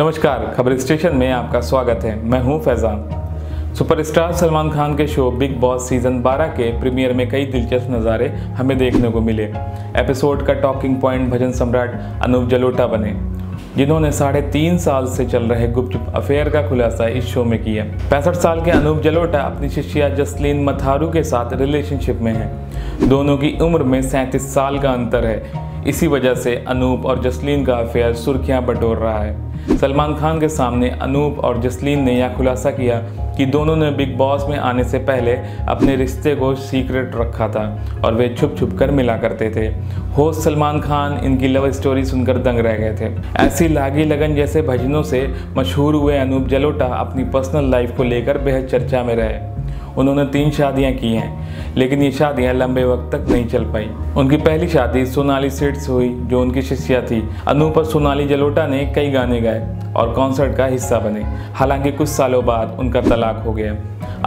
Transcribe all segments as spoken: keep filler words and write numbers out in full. नमस्कार, खबर स्टेशन में आपका स्वागत है। मैं हूं फैजान। सुपरस्टार सलमान खान के शो बिग बॉस सीजन बारह के प्रीमियर में कई दिलचस्प नज़ारे हमें देखने को मिले। एपिसोड का टॉकिंग पॉइंट भजन सम्राट अनूप जलोटा बने, जिन्होंने साढ़े तीन साल से चल रहे गुपचुप अफेयर का खुलासा इस शो में किया। पैंसठ साल के अनूप जलोटा अपनी शिष्या जसलीन मथारू के साथ रिलेशनशिप में हैं। दोनों की उम्र में सैंतीस साल का अंतर है। इसी वजह से अनूप और जसलीन का अफेयर सुर्खियां बटोर रहा है। सलमान खान के सामने अनूप और जसलीन ने यह खुलासा किया कि दोनों ने बिग बॉस में आने से पहले अपने रिश्ते को सीक्रेट रखा था और वे छुप छुप कर मिला करते थे। होस्ट सलमान खान इनकी लव स्टोरी सुनकर दंग रह गए थे। ऐसी लागी लगन जैसे भजनों से मशहूर हुए अनूप जलोटा अपनी पर्सनल लाइफ को लेकर बेहद चर्चा में रहे। उन्होंने तीन शादियां की हैं, लेकिन ये शादियां लंबे वक्त तक नहीं चल पाई। उनकी पहली शादी सोनाली सेठ से हुई, जो उनकी शिष्या थी। अनूप और सोनाली जलोटा ने कई गाने गाए और कॉन्सर्ट का हिस्सा बने। हालांकि कुछ सालों बाद उनका तलाक हो गया।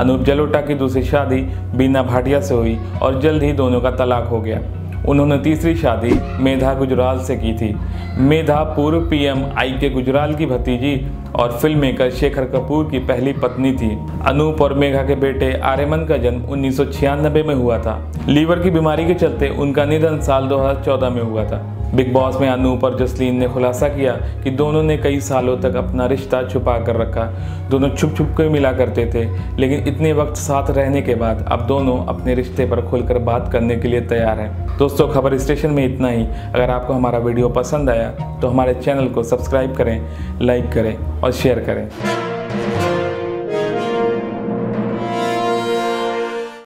अनूप जलोटा की दूसरी शादी बीना भाटिया से हुई और जल्द ही दोनों का तलाक हो गया। उन्होंने तीसरी शादी मेधा गुजराल से की थी। मेधा पूर्व पीएम आई के गुजराल की भतीजी और फिल्म मेकर शेखर कपूर की पहली पत्नी थी। अनूप और मेघा के बेटे आर्मन का जन्म उन्नीस सौ छियानबे में हुआ था। लीवर की बीमारी के चलते उनका निधन साल दो हज़ार चौदह में हुआ था। बिग बॉस में अनूप और जसलीन ने खुलासा किया कि दोनों ने कई सालों तक अपना रिश्ता छुपा कर रखा। दोनों छुप छुप कर मिला करते थे, लेकिन इतने वक्त साथ रहने के बाद अब दोनों अपने रिश्ते पर खुलकर बात करने के लिए तैयार हैं। दोस्तों, खबर स्टेशन में इतना ही। अगर आपको हमारा वीडियो पसंद आया तो हमारे चैनल को सब्सक्राइब करें, लाइक करें और शेयर करें।